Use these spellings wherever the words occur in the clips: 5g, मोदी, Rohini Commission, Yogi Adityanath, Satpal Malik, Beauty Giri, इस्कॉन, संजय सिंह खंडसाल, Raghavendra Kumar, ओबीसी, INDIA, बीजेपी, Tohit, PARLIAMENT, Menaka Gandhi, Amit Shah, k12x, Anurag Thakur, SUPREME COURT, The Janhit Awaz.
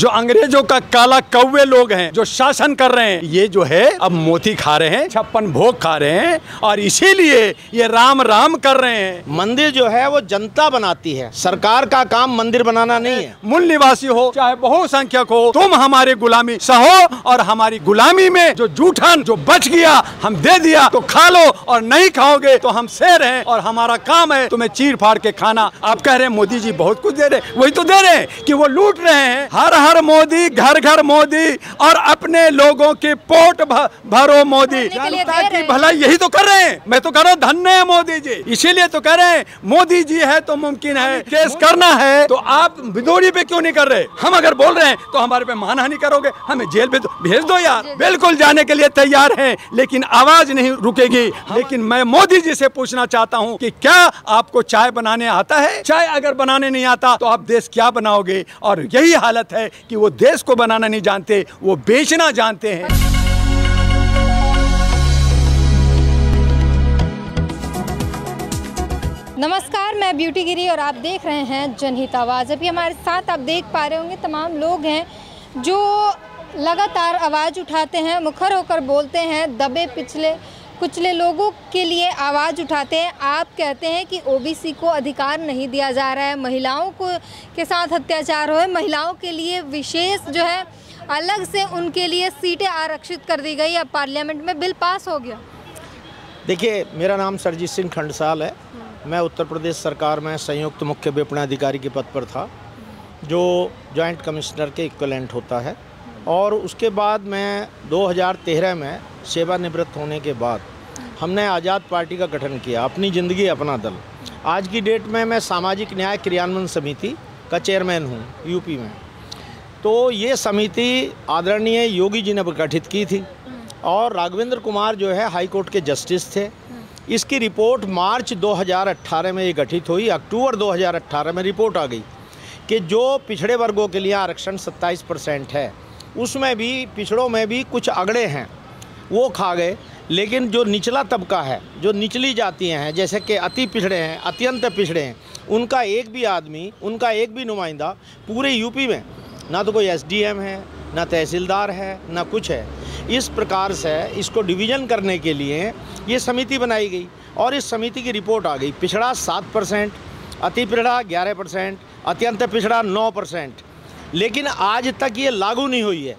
जो अंग्रेजों का काला कौवे लोग हैं जो शासन कर रहे हैं, ये जो है अब मोती खा रहे हैं, 56 भोग खा रहे हैं और इसीलिए ये राम राम कर रहे हैं। मंदिर जो है वो जनता बनाती है, सरकार का काम मंदिर बनाना नहीं है। मूल निवासी हो चाहे बहुसंख्यक हो, तुम हमारे गुलामी सहो और हमारी गुलामी में जो जूठन जो बच गया हम दे दिया तो खा लो, और नहीं खाओगे तो हम शेर हैं और हमारा काम है तुम्हें चीर फाड़ के खाना। आप कह रहे हैं मोदी जी बहुत कुछ दे रहे, वही तो दे रहे हैं कि वो लूट रहे हैं। हर मोदी, घर घर मोदी और अपने लोगों के पोट भरो मोदी। जनता की भलाई यही तो कर रहे हैं। मैं तो कह रहा हूँ धन्य मोदी जी, इसीलिए तो कह रहे हैं मोदी जी है तो मुमकिन है। केस करना है तो आप बिदोरी पे क्यों नहीं कर रहे? हम अगर बोल रहे हैं तो हमारे पे मानहानि करोगे, हमें जेल पे भेज दो यार। बिल्कुल जाने के लिए तैयार है लेकिन आवाज नहीं रुकेगी। लेकिन मैं मोदी जी से पूछना चाहता हूँ कि क्या आपको चाय बनाने आता है? चाय अगर बनाने नहीं आता तो आप देश क्या बनाओगे? और यही हालत है कि वो देश को बनाना नहीं जानते, वो बेचना जानते हैं। नमस्कार, मैं ब्यूटी गिरी और आप देख रहे हैं जनहित आवाज़। अभी हमारे साथ आप देख पा रहे होंगे तमाम लोग हैं जो लगातार आवाज़ उठाते हैं, मुखर होकर बोलते हैं, दबे पिछले कुचले लोगों के लिए आवाज़ उठाते हैं। आप कहते हैं कि ओबीसी को अधिकार नहीं दिया जा रहा है, महिलाओं को के साथ अत्याचार हो, महिलाओं के लिए विशेष जो है अलग से उनके लिए सीटें आरक्षित कर दी गई। अब पार्लियामेंट में बिल पास हो गया। देखिए, मेरा नाम संजय सिंह खंडसाल है। मैं उत्तर प्रदेश सरकार में संयुक्त मुख्य विपणन अधिकारी के पद पर था, जो जॉइंट कमिश्नर के इक्विवेलेंट होता है। और उसके बाद मैं 2013 में सेवानिवृत्त होने के बाद हमने आज़ाद पार्टी का गठन किया, अपनी ज़िंदगी अपना दल। आज की डेट में मैं सामाजिक न्याय क्रियान्वयन समिति का चेयरमैन हूँ यूपी में। तो ये समिति आदरणीय योगी जी ने गठित की थी और राघवेंद्र कुमार जो है हाईकोर्ट के जस्टिस थे। इसकी रिपोर्ट मार्च 2018 में ये गठित हुई, अक्टूबर 2018 में रिपोर्ट आ गई कि जो पिछड़े वर्गों के लिए आरक्षण 27% है, उसमें भी पिछड़ों में भी कुछ अगड़े हैं वो खा गए, लेकिन जो निचला तबका है, जो निचली जातियां हैं, जैसे कि अति पिछड़े हैं, अत्यंत पिछड़े हैं, उनका एक भी आदमी, उनका एक भी नुमाइंदा पूरे यूपी में ना तो कोई एसडीएम है, ना तहसीलदार है, ना कुछ है। इस प्रकार से इसको डिवीज़न करने के लिए ये समिति बनाई गई और इस समिति की रिपोर्ट आ गई। पिछड़ा 7%, अति पिछड़ा 11%, अत्यंत पिछड़ा 9%, लेकिन आज तक ये लागू नहीं हुई है।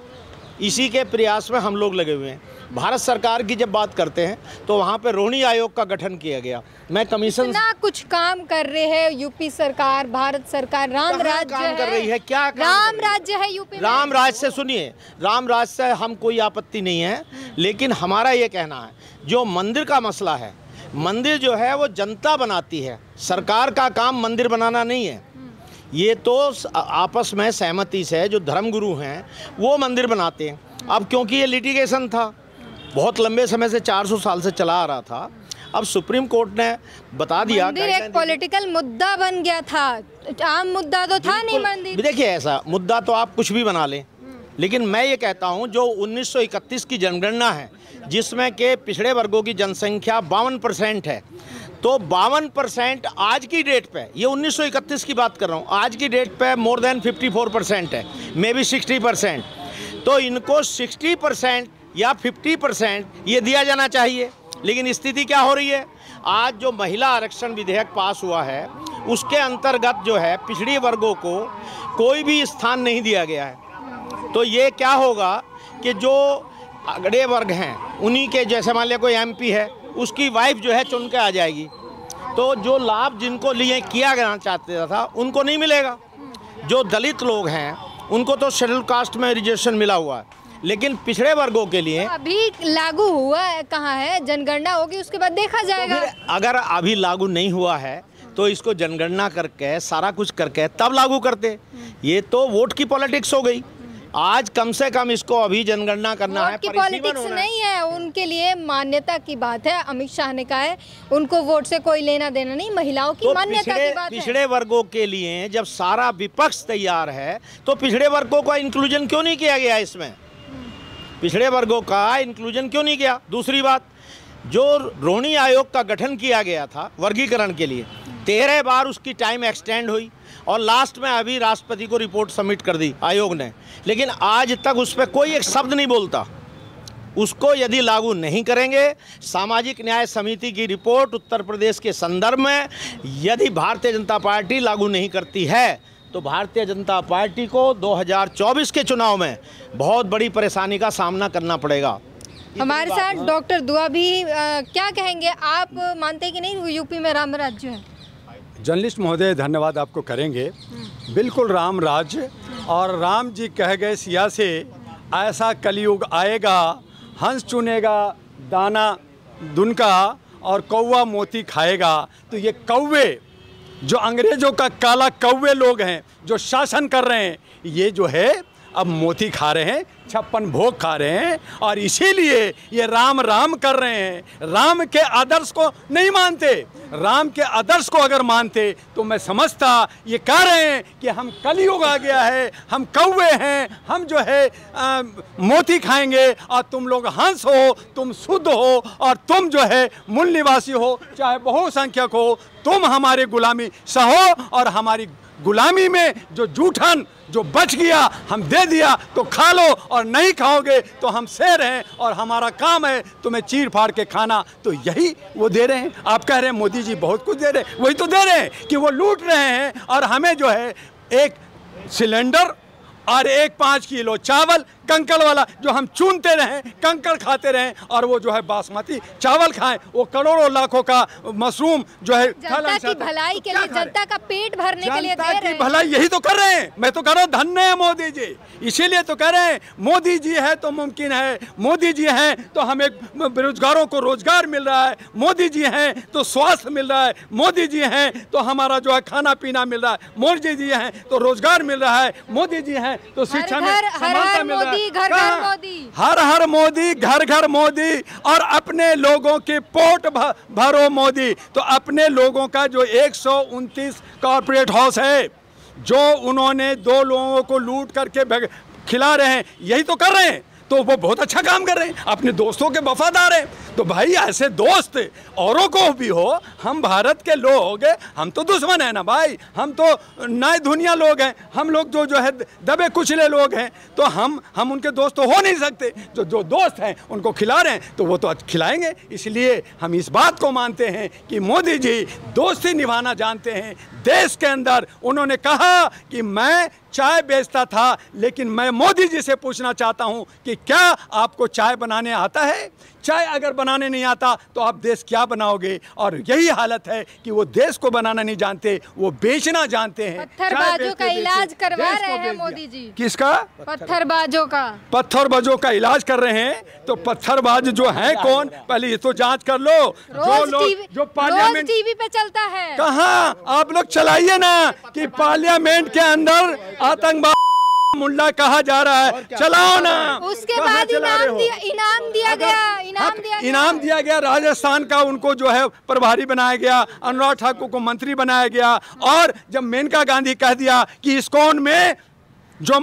इसी के प्रयास में हम लोग लगे हुए हैं। भारत सरकार की जब बात करते हैं तो वहाँ पे रोहिणी आयोग का गठन किया गया। मैं कमीशन ना कुछ काम कर रहे हैं यूपी सरकार, भारत सरकार। राम राज्य काम कर रही है, क्या राम राज्य है यूपी? राम राज्य से सुनिए, राम राज्य से हम कोई आपत्ति नहीं है, लेकिन हमारा ये कहना है जो मंदिर का मसला है, मंदिर जो है वो जनता बनाती है, सरकार का काम मंदिर बनाना नहीं है। ये तो आपस में सहमति से जो धर्मगुरु हैं वो मंदिर बनाते हैं। अब क्योंकि ये लिटिगेशन था, बहुत लंबे समय से 400 साल से चला आ रहा था, अब सुप्रीम कोर्ट ने बता दिया मंदिर एक पॉलिटिकल मुद्दा बन गया था, आम मुद्दा तो था नहीं मंदिर। देखिए, ऐसा मुद्दा तो आप कुछ भी बना लें, लेकिन मैं ये कहता हूँ जो 1931 की जनगणना है जिसमें के पिछड़े वर्गों की जनसंख्या 52% है, तो 52% आज की डेट पे, ये 1931 की बात कर रहा हूँ, आज की डेट पे मोर देन 54% है, मे बी 60%। तो इनको 60% या 50% ये दिया जाना चाहिए। लेकिन स्थिति क्या हो रही है, आज जो महिला आरक्षण विधेयक पास हुआ है उसके अंतर्गत जो है पिछड़ी वर्गों को कोई भी स्थान नहीं दिया गया है। तो ये क्या होगा कि जो अगड़े वर्ग हैं उन्हीं के, जैसे मान लिया कोई MP है, उसकी वाइफ जो है चुन के आ जाएगी, तो जो लाभ जिनको लिए किया जाना चाहता था उनको नहीं मिलेगा। जो दलित लोग हैं उनको तो शेड्यूल कास्ट में रिजर्वेशन मिला हुआ है, लेकिन पिछड़े वर्गों के लिए अभी लागू हुआ है कहाँ है? जनगणना होगी उसके बाद देखा जाएगा। तो अगर अभी लागू नहीं हुआ है तो इसको जनगणना करके सारा कुछ करके तब लागू करते। ये तो वोट की पॉलिटिक्स हो गई। आज कम से कम इसको अभी जनगणना करना है, पॉलिटिक्स नहीं है। उनके लिए मान्यता की बात है। अमित शाह ने कहा है उनको वोट से कोई लेना देना नहीं, महिलाओं की तो मान्यता की बात है। पिछड़े वर्गों के लिए जब सारा विपक्ष तैयार है तो पिछड़े वर्गों का इंक्लूजन क्यों नहीं किया गया? इसमें पिछड़े वर्गों का इंक्लूजन क्यों नहीं किया? दूसरी बात, जो रोहिणी आयोग का गठन किया गया था वर्गीकरण के लिए, 13 बार उसकी टाइम एक्सटेंड हुई और लास्ट में अभी राष्ट्रपति को रिपोर्ट सबमिट कर दी आयोग ने, लेकिन आज तक उस पर कोई एक शब्द नहीं बोलता। उसको यदि लागू नहीं करेंगे, सामाजिक न्याय समिति की रिपोर्ट उत्तर प्रदेश के संदर्भ में यदि भारतीय जनता पार्टी लागू नहीं करती है तो भारतीय जनता पार्टी को 2024 के चुनाव में बहुत बड़ी परेशानी का सामना करना पड़ेगा। हमारे साथ डॉक्टर दुआ भी क्या कहेंगे, आप मानते हैं कि नहीं यूपी में राम राज्य है? जर्नलिस्ट महोदय धन्यवाद आपको करेंगे। बिल्कुल राम राज्य, और राम जी कह गए सिया से, ऐसा कलयुग आएगा हंस चुनेगा दाना दुनका और कौवा मोती खाएगा। तो ये कौवे जो अंग्रेजों का काला कौवे लोग हैं जो शासन कर रहे हैं, ये जो है अब मोती खा रहे हैं, 56 भोग खा रहे हैं, और इसीलिए ये राम राम कर रहे हैं। राम के आदर्श को नहीं मानते। राम के आदर्श को अगर मानते तो मैं समझता, ये कह रहे हैं कि हम कलयुग आ गया है, हम कौवे हैं, हम जो है मोती खाएंगे और तुम लोग हंस हो, तुम शुद्ध हो और तुम जो है मूल निवासी हो, चाहे बहुसंख्यक हो, तुम हमारे गुलामी सहो और हमारी गुलामी में जो जूठन जो बच गया हम दे दिया तो खा लो, और नहीं खाओगे तो हम शेर हैं और हमारा काम है तुम्हें चीर फाड़ के खाना। तो यही वो दे रहे हैं। आप कह रहे हैं मोदी जी बहुत कुछ दे रहे हैं, वही तो दे रहे हैं कि वो लूट रहे हैं और हमें जो है एक सिलेंडर और एक 5 किलो चावल कंकड़ वाला जो हम चूनते रहें, कंकड़ खाते रहें, और वो जो है बासमती चावल खाएं, वो करोड़ों लाखों का मशरूम जो है जनता की भलाई के लिए, जनता का पेट भरने के लिए दे रहे हैं। भलाई यही तो कर रहे हैं। मैं तो कह रहा हूँ धन्य है मोदी जी, इसीलिए तो कह रहे हैं मोदी जी है तो मुमकिन है, मोदी जी हैं तो हमें बेरोजगारों को रोजगार मिल रहा है, मोदी जी हैं तो स्वास्थ्य मिल रहा है, मोदी जी हैं तो हमारा जो है खाना पीना मिल रहा है, मोदी जी हैं तो रोजगार मिल रहा है, मोदी जी हैं तो शिक्षा में समानता मिल रहा है। घर घर मोदी, हर हर मोदी, घर घर मोदी, और अपने लोगों के पोट भरो मोदी। तो अपने लोगों का जो 129 कॉर्पोरेट हाउस है जो उन्होंने 2 लोगों को लूट करके खिला रहे हैं, यही तो कर रहे हैं, तो वो बहुत अच्छा काम कर रहे हैं, अपने दोस्तों के वफादार हैं। तो भाई ऐसे दोस्त औरों को भी हो, हम भारत के लोग हम तो दुश्मन हैं ना भाई, हम तो नाय दुनिया लोग हैं, हम लोग जो है दबे कुचले लोग हैं, तो हम उनके दोस्त तो हो नहीं सकते। जो दोस्त हैं उनको खिला रहे हैं तो वो तो खिलाएंगे। इसलिए हम इस बात को मानते हैं कि मोदी जी दोस्ती निभाना जानते हैं। देश के अंदर उन्होंने कहा कि मैं चाय बेचता था, लेकिन मैं मोदी जी से पूछना चाहता हूं कि क्या आपको चाय बनाने आता है? चाय अगर बनाने नहीं आता तो आप देश क्या बनाओगे? और यही हालत है कि वो देश को बनाना नहीं जानते, वो बेचना जानते हैं। पत्थरबाजों का इलाज करवा रहे हैं मोदी जी। किसका? पत्थरबाजों का। पत्थरबाजों का इलाज कर रहे हैं। तो पत्थरबाज जो है कौन, पहले ये तो जाँच कर लो। जो पार्लियामेंट टीवी पे चलता है, कहाँ आप लोग चलाइए ना कि पार्लियामेंट के अंदर आतंकवाद मुल्ला कहा जा रहा है, चलाओ ना। उसके बाद इनाम दिया गया राजस्थान का, उनको जो है प्रभारी बनाया गया, अनुराग ठाकुर को मंत्री बनाया गया। और जब मेनका गांधी कह दिया कि इस्कॉन में जो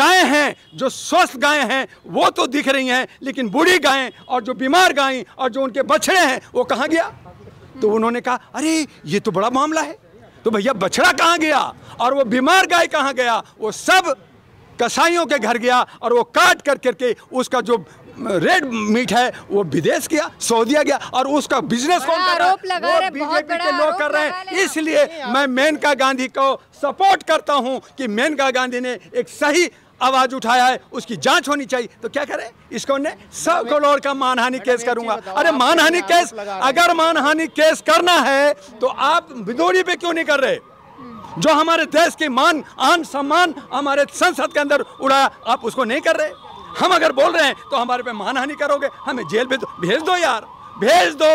गायें हैं, जो स्वस्थ गायें हैं वो तो दिख रही हैं, लेकिन बूढ़ी गायें और जो बीमार गायें और जो उनके बछड़े हैं वो कहाँ गया? तो उन्होंने कहा अरे ये तो बड़ा मामला है। तो भैया बछड़ा कहाँ गया और वो बीमार गाय कहाँ गया? वो सब कसाईयों के घर गया और वो काट कर करके उसका जो रेड मीट है वो विदेश गया, सऊदीया गया, और उसका बिजनेस कौन कर रहा है? वो बीजेपी के लोग कर रहे हैं। इसलिए मैं मेनका गांधी को सपोर्ट करता हूँ कि मेनका गांधी ने एक सही आवाज उठाया है, उसकी जांच होनी चाहिए। तो क्या करें, इसको ने 100 करोड़ का मानहानि केस करूंगा। अरे मानहानि केस, अगर मानहानि केस करना है तो आप भिदोरी पे क्यों नहीं कर रहे? जो हमारे देश के मान आन सम्मान हमारे संसद के अंदर उड़ाया, आप उसको नहीं कर रहे। हम अगर बोल रहे हैं तो हमारे पे मानहानि करोगे, हमें जेल भेज दो यार, भेज दो,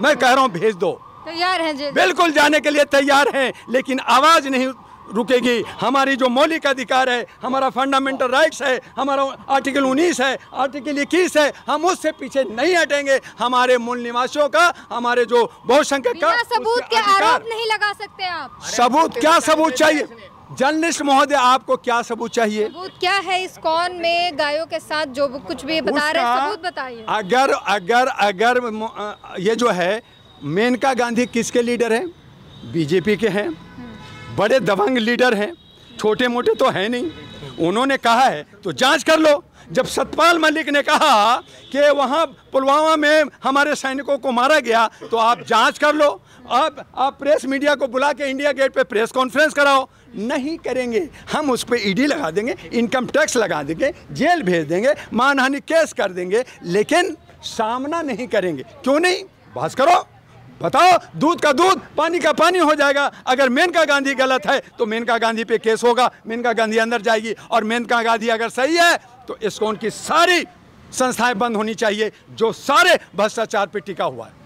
मैं कह रहा हूँ भेज दो। तैयार है, बिल्कुल जाने के लिए तैयार है, लेकिन आवाज नहीं रुकेगी। हमारी जो मौलिक अधिकार है, हमारा फंडामेंटल राइट्स है, हमारा आर्टिकल 19 है, आर्टिकल 21 है, हम उससे पीछे नहीं हटेंगे। हमारे मूल निवासियों का, हमारे जो बहुसंख्यक का सबूत के आरोप नहीं लगा सकते आप। सबूत, क्या सबूत चाहिए जर्नलिस्ट महोदय? आपको क्या सबूत चाहिए? सबूत क्या है इस्कॉन में गायों के साथ जो कुछ भी बता रहे हैं, सबूत बताइए। अगर अगर अगर ये जो है मेनका गांधी किसके लीडर है? बीजेपी के हैं, बड़े दबंग लीडर हैं, छोटे मोटे तो हैं नहीं। उन्होंने कहा है तो जांच कर लो। जब सतपाल मलिक ने कहा कि वहाँ पुलवामा में हमारे सैनिकों को मारा गया तो आप जांच कर लो, आप प्रेस मीडिया को बुला के इंडिया गेट पे प्रेस कॉन्फ्रेंस कराओ। नहीं करेंगे, हम उस पर ईडी लगा देंगे, इनकम टैक्स लगा देंगे, जेल भेज देंगे, मानहानि केस कर देंगे, लेकिन सामना नहीं करेंगे। क्यों नहीं? बहस करो, बताओ, दूध का दूध पानी का पानी हो जाएगा। अगर मेनका गांधी गलत है तो मेनका गांधी पे केस होगा, मेनका गांधी अंदर जाएगी, और मेनका गांधी अगर सही है तो इसको उनकी सारी संस्थाएं बंद होनी चाहिए जो सारे भ्रष्टाचार पे टिका हुआ है।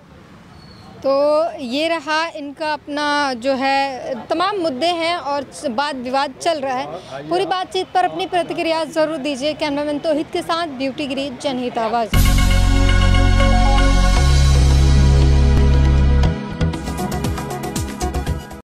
तो ये रहा इनका अपना जो है तमाम मुद्दे हैं और वाद विवाद चल रहा है। पूरी बातचीत पर अपनी प्रतिक्रिया ज़रूर दीजिए। कैमरामैन तोहित के साथ ब्यूटी गिरी, जनहित आवाज़।